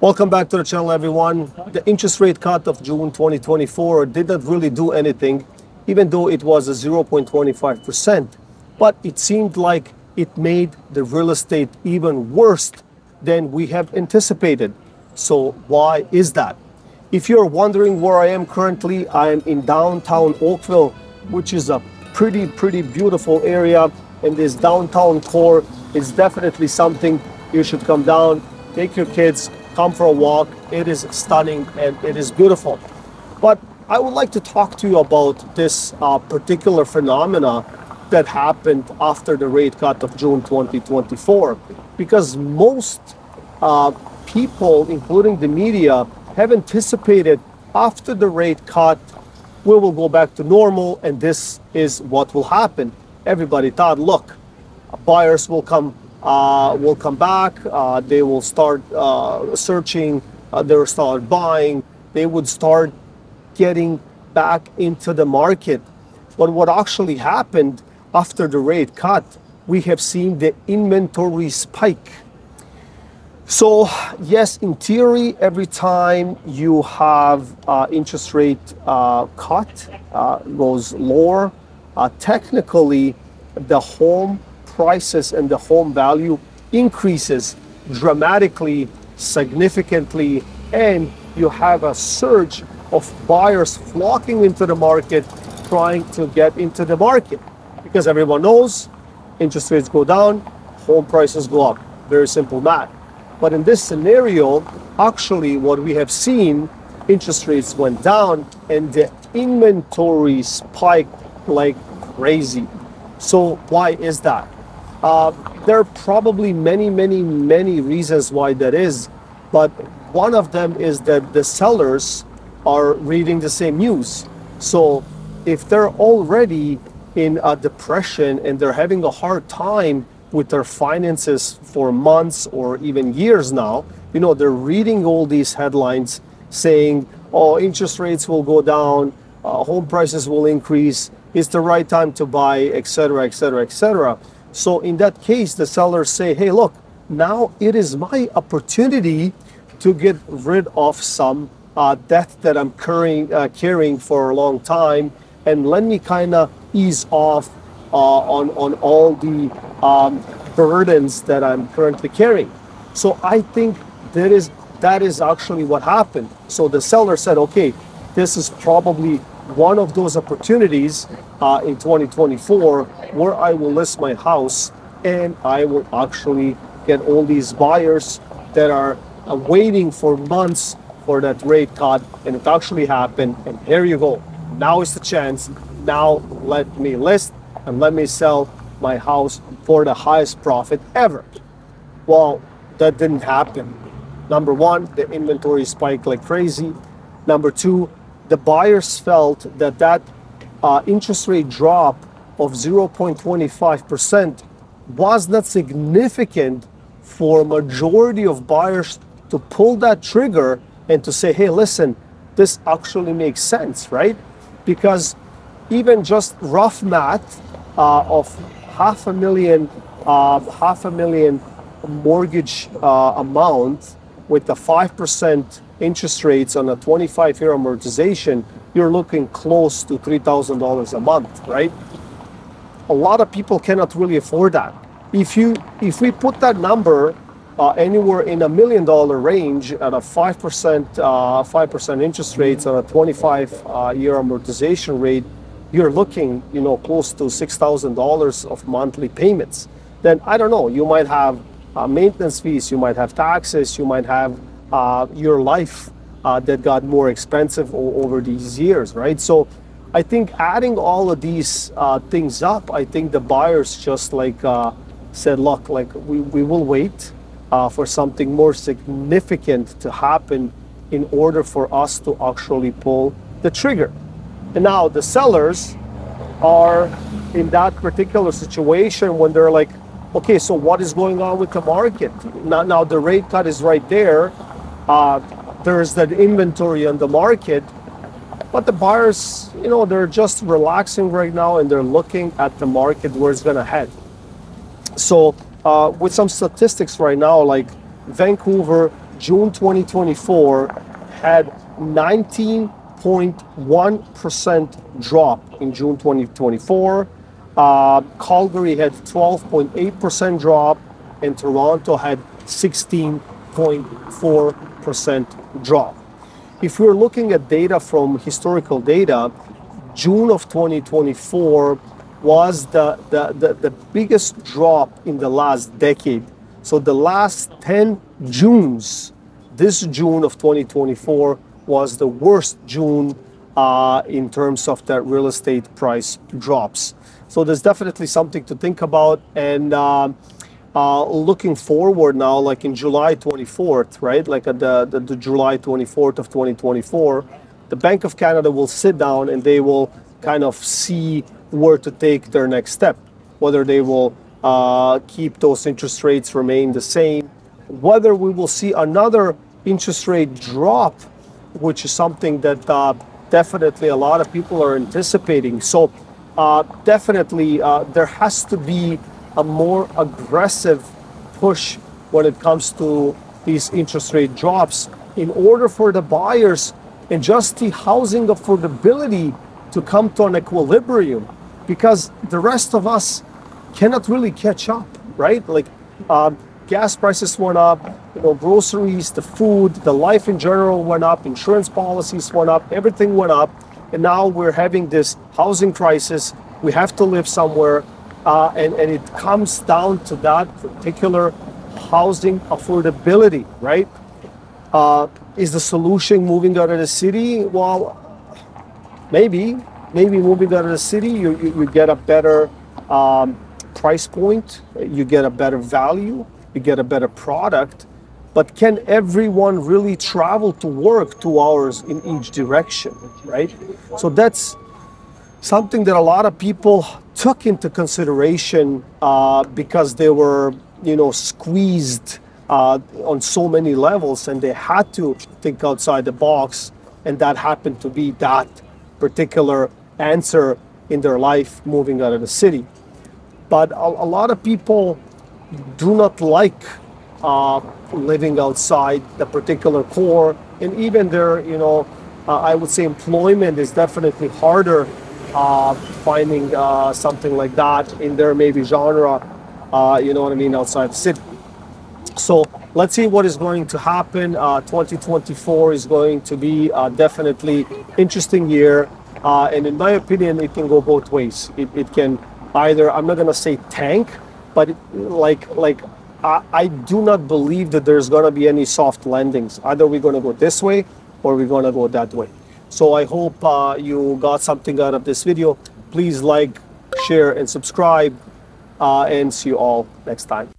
Welcome back to the channel, everyone. The interest rate cut of June 2024 did not really do anything, even though it was a 0.25%. But it seemed like it made the real estate even worse than we have anticipated. So why is that? If you're wondering where I am currently, I am in downtown Oakville, which is a pretty beautiful area. And this downtown core is definitely something you should come down, take your kids, come for a walk. It is stunning and it is beautiful. But I would like to talk to you about this particular phenomena that happened after the rate cut of June 2024, because most people, including the media, have anticipated after the rate cut, we will go back to normal and this is what will happen. Everybody thought, look, buyers will come back, they will start searching, they will start buying, they would start getting back into the market. But what actually happened after the rate cut, we have seen the inventory spike. So yes, in theory, every time you have interest rate cut, goes lower, technically the home prices and the home value increases dramatically, significantly, and you have a surge of buyers flocking into the market, trying to get into the market, because everyone knows interest rates go down, home prices go up. Very simple math. But in this scenario, actually what we have seen, interest rates went down and the inventory spiked like crazy. So why is that? There are probably many reasons why that is, but one of them is that the sellers are reading the same news. So if they're already in a depression and they're having a hard time with their finances for months or even years now, you know, they're reading all these headlines saying, oh, interest rates will go down, home prices will increase, it's the right time to buy, etc., etc., etc. So in that case, the sellers say, hey, look, now it is my opportunity to get rid of some debt that I'm carrying for a long time, and let me kind of ease off on all the burdens that I'm currently carrying. So I think that is actually what happened. So the seller said, okay, this is probably one of those opportunities in 2024 where I will list my house and I will actually get all these buyers that are waiting for months for that rate cut, and it actually happened. And here you go, now is the chance, now let me list and let me sell my house for the highest profit ever. Well, that didn't happen. Number one, the inventory spiked like crazy. Number two, the buyers felt that interest rate drop of 0.25% was not significant for a majority of buyers to pull that trigger and to say, hey, listen, this actually makes sense, right? Because even just rough math of half a million mortgage amount with the 5% interest rates on a 25-year amortization, you're looking close to $3,000 a month, right? A lot of people cannot really afford that. If we put that number anywhere in $1 million range at a 5% interest rates on a 25-year amortization rate, you're looking, you know, close to $6,000 of monthly payments. Then I don't know, you might have maintenance fees, you might have taxes, you might have your life that got more expensive over these years, right? So I think adding all of these things up, I think the buyers just like said, look, like we will wait for something more significant to happen in order for us to actually pull the trigger. And now the sellers are in that particular situation when they're like, okay, so what is going on with the market? Now the rate cut is right there. There's that inventory on the market, but the buyers, you know, they're just relaxing right now and they're looking at the market where it's gonna head. So with some statistics right now, like Vancouver June 2024 had 19.1% drop in June 2024. Calgary had 12.8% drop, and Toronto had 16.4% drop. If we're looking at data from historical data, June of 2024 was the biggest drop in the last decade. So the last 10 Junes, this June of 2024 was the worst June in terms of the real estate price drops. So there's definitely something to think about. And looking forward now, like in July 24th, right? Like at the July 24th of 2024, the Bank of Canada will sit down and they will kind of see where to take their next step, whether they will keep those interest rates remain the same, whether we will see another interest rate drop, which is something that definitely a lot of people are anticipating. So definitely there has to be a more aggressive push when it comes to these interest rate drops in order for the buyers and just the housing affordability to come to an equilibrium, because the rest of us cannot really catch up, right? Like gas prices went up, you know, groceries, the food, the life in general went up, insurance policies went up, everything went up. And now we're having this housing crisis. We have to live somewhere. And it comes down to that particular housing affordability, right? Is the solution moving out of the city? Well, maybe moving out of the city, you get a better price point, you get a better value, you get a better product, but can everyone really travel to work 2 hours in each direction, right? So that's something that a lot of people took into consideration because they were, you know, squeezed on so many levels and they had to think outside the box, and that happened to be that particular answer in their life, moving out of the city. But a lot of people do not like living outside the particular core, and even their, you know, I would say employment is definitely harder finding something like that in their maybe genre, you know what I mean, outside the city. So let's see what is going to happen. 2024 is going to be definitely interesting year. And in my opinion, it can go both ways. It can either, I'm not going to say tank, but I do not believe that there's going to be any soft landings. Either we're going to go this way or we're going to go that way. So I hope you got something out of this video. Please like, share, and subscribe. And see you all next time.